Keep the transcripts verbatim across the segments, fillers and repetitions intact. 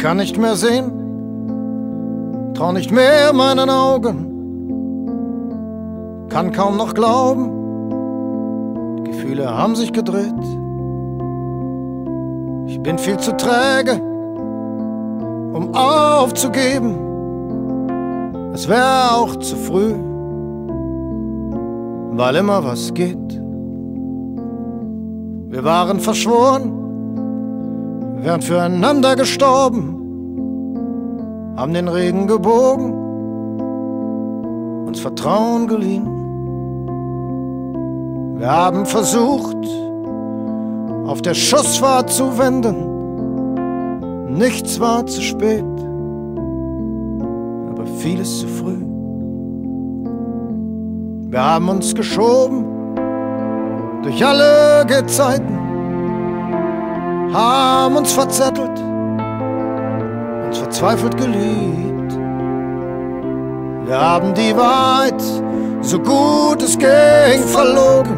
kann nicht mehr sehen, trau nicht mehr meinen Augen, kann kaum noch glauben, Gefühle haben sich gedreht. Ich bin viel zu träge, um aufzugeben, es wäre auch zu früh, weil immer was geht. Wir waren verschworen, wären füreinander gestorben, haben den Regen gebogen, uns Vertrauen geliehen. Wir haben versucht, auf der Schussfahrt zu wenden, nichts war zu spät, aber vieles zu früh. Wir haben uns geschoben durch alle Gezeiten, haben uns verzettelt, uns verzweifelt geliebt. Wir haben die Wahrheit, so gut es ging, verlogen.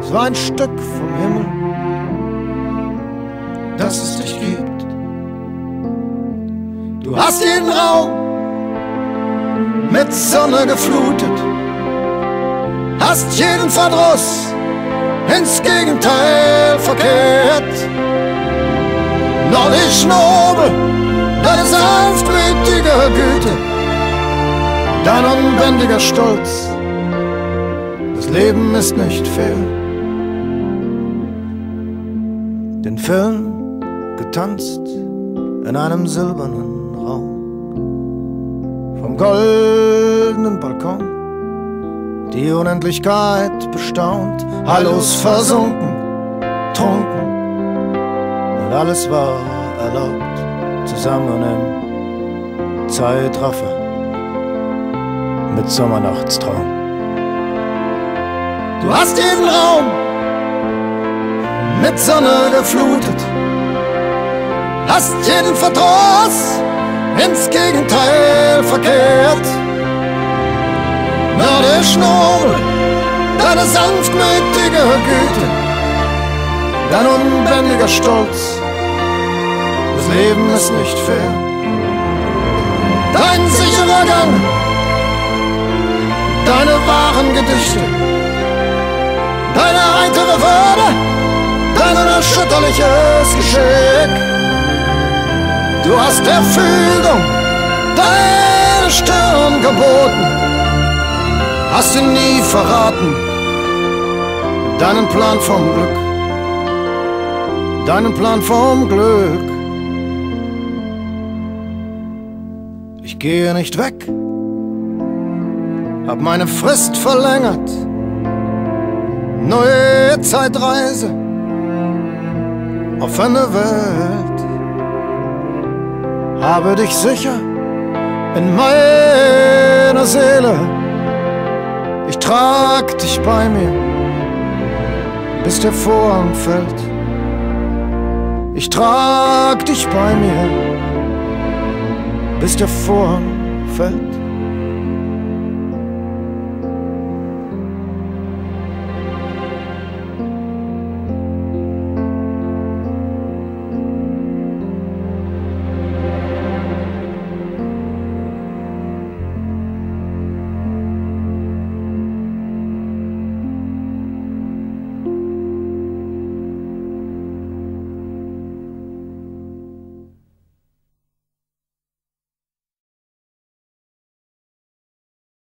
Es war ein Stück vom Himmel, das es dich gibt. Du hast jeden Raum mit Sonne geflutet, hast jeden Verdruss ins Gegenteil verkehrt. Noch nicht nobel, deine sanftmütige Güte, dein unbändiger Stolz, das Leben ist nicht fair. Den Film getanzt in einem silbernen Raum, vom goldenen Balkon die Unendlichkeit bestaunt, hallos versunken, trunken, und alles war erlaubt, zusammen im Zeitraffer mit Sommernachtstraum. Du hast jeden Raum mit Sonne geflutet, hast jeden Verdruss ins Gegenteil verkehrt. Na, der Schnurr, deine sanftmütige Güte, dein unbändiger Stolz, das Leben ist nicht fair. Dein sicherer Gang, deine wahren Gedichte, deine heitere Würde, dein unerschütterliches Geschick. Du hast der Fügung deine Stirn geboten, hast ihn nie verraten, deinen Plan vom Glück, deinen Plan vom Glück. Ich gehe nicht weg, hab meine Frist verlängert, neue Zeitreise auf eine Welt, habe dich sicher in meiner Seele, ich trag dich bei mir, bis der Vorhang fällt. Ich trag dich bei mir, bis der Vorhang fällt.